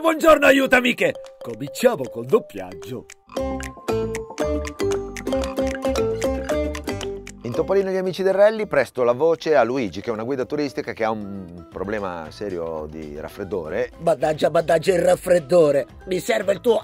Buongiorno, aiutami che... Cominciamo col doppiaggio. In Topolino e gli amici del rally presto la voce a Luigi, che è una guida turistica che ha un problema serio di raffreddore. Badaggia, badaggia il raffreddore, mi serve il tuo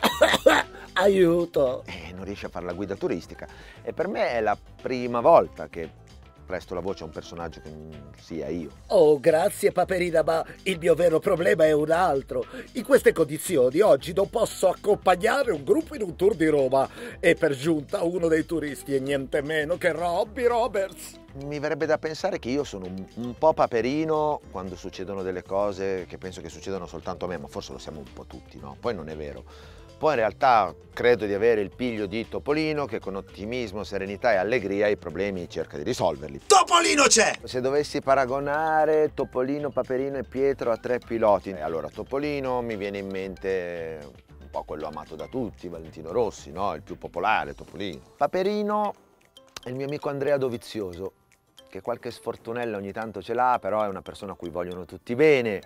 aiuto. E non riesce a fare la guida turistica. E per me è la prima volta che presto la voce a un personaggio che non sia io. Oh, grazie Paperina, ma il mio vero problema è un altro. In queste condizioni oggi non posso accompagnare un gruppo in un tour di Roma. E per giunta uno dei turisti è niente meno che Robby Roberts. Mi verrebbe da pensare che io sono un po' Paperino quando succedono delle cose che penso che succedano soltanto a me, ma forse lo siamo un po' tutti, no? Poi non è vero. Poi in realtà credo di avere il piglio di Topolino, che con ottimismo, serenità e allegria i problemi cerca di risolverli. Topolino c'è! Se dovessi paragonare Topolino, Paperino e Pietro a tre piloti, allora Topolino mi viene in mente un po' quello amato da tutti, Valentino Rossi, no? Il più popolare, Topolino. Paperino è il mio amico Andrea Dovizioso, che qualche sfortunella ogni tanto ce l'ha, però è una persona a cui vogliono tutti bene.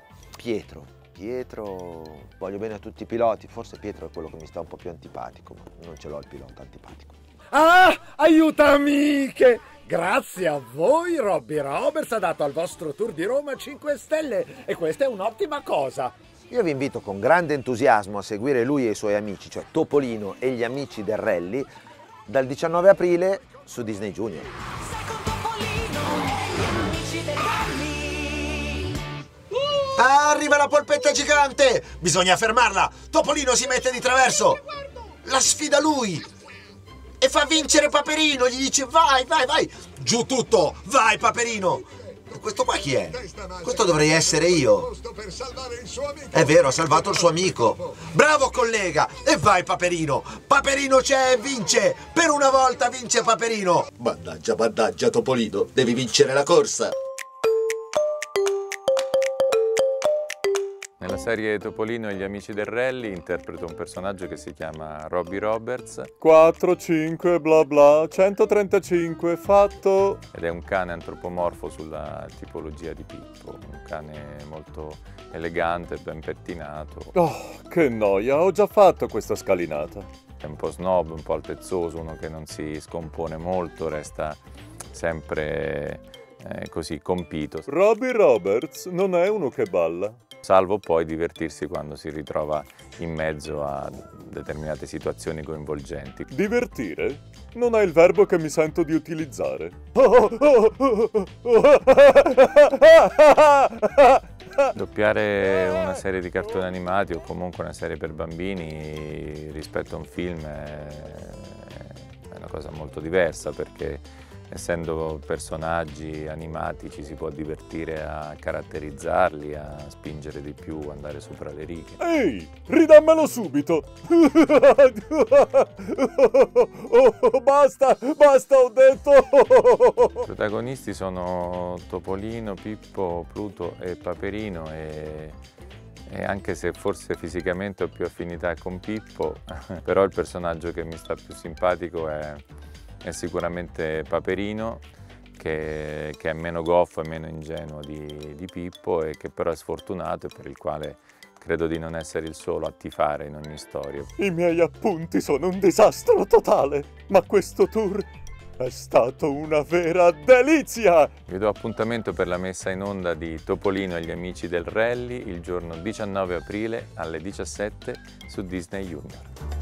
Pietro, voglio bene a tutti i piloti, forse Pietro è quello che mi sta un po' più antipatico, ma non ce l'ho il pilota antipatico. Ah, aiutami che... Grazie a voi Robby Roberts ha dato al vostro tour di Roma 5 stelle e questa è un'ottima cosa. Io vi invito con grande entusiasmo a seguire lui e i suoi amici, cioè Topolino e gli amici del rally, dal 19 aprile su Disney Junior. Arriva la polpetta gigante! Bisogna fermarla! Topolino si mette di traverso! La sfida lui! E fa vincere Paperino! Gli dice vai, vai, vai! Giù tutto! Vai Paperino! Questo qua chi è? Questo dovrei essere io! È vero, ha salvato il suo amico! Bravo collega! E vai Paperino! Paperino c'è e vince! Per una volta vince Paperino! Mannaggia, mannaggia Topolino! Devi vincere la corsa! Nella serie Topolino e gli amici del rally interpreto un personaggio che si chiama Robby Roberts. 4, 5, bla bla, 135, fatto! Ed è un cane antropomorfo sulla tipologia di Pippo, un cane molto elegante, ben pettinato. Oh, che noia, ho già fatto questa scalinata. È un po' snob, un po' altezzoso, uno che non si scompone molto, resta sempre così compito. Robby Roberts non è uno che balla. Salvo poi divertirsi quando si ritrova in mezzo a determinate situazioni coinvolgenti. Divertire? Non è il verbo che mi sento di utilizzare. Doppiare una serie di cartoni animati o comunque una serie per bambini rispetto a un film è una cosa molto diversa perché essendo personaggi animati ci si può divertire a caratterizzarli, a spingere di più, andare sopra le righe. Ehi, ridammelo subito! Oh, basta, basta, ho detto! I protagonisti sono Topolino, Pippo, Pluto e Paperino e anche se forse fisicamente ho più affinità con Pippo, però il personaggio che mi sta più simpatico è sicuramente Paperino, che è meno goffo e meno ingenuo di Pippo e che però è sfortunato e per il quale credo di non essere il solo a tifare in ogni storia. I miei appunti sono un disastro totale, ma questo tour è stato una vera delizia! Vi do appuntamento per la messa in onda di Topolino e gli amici del rally il giorno 19 aprile alle 17 su Disney Junior.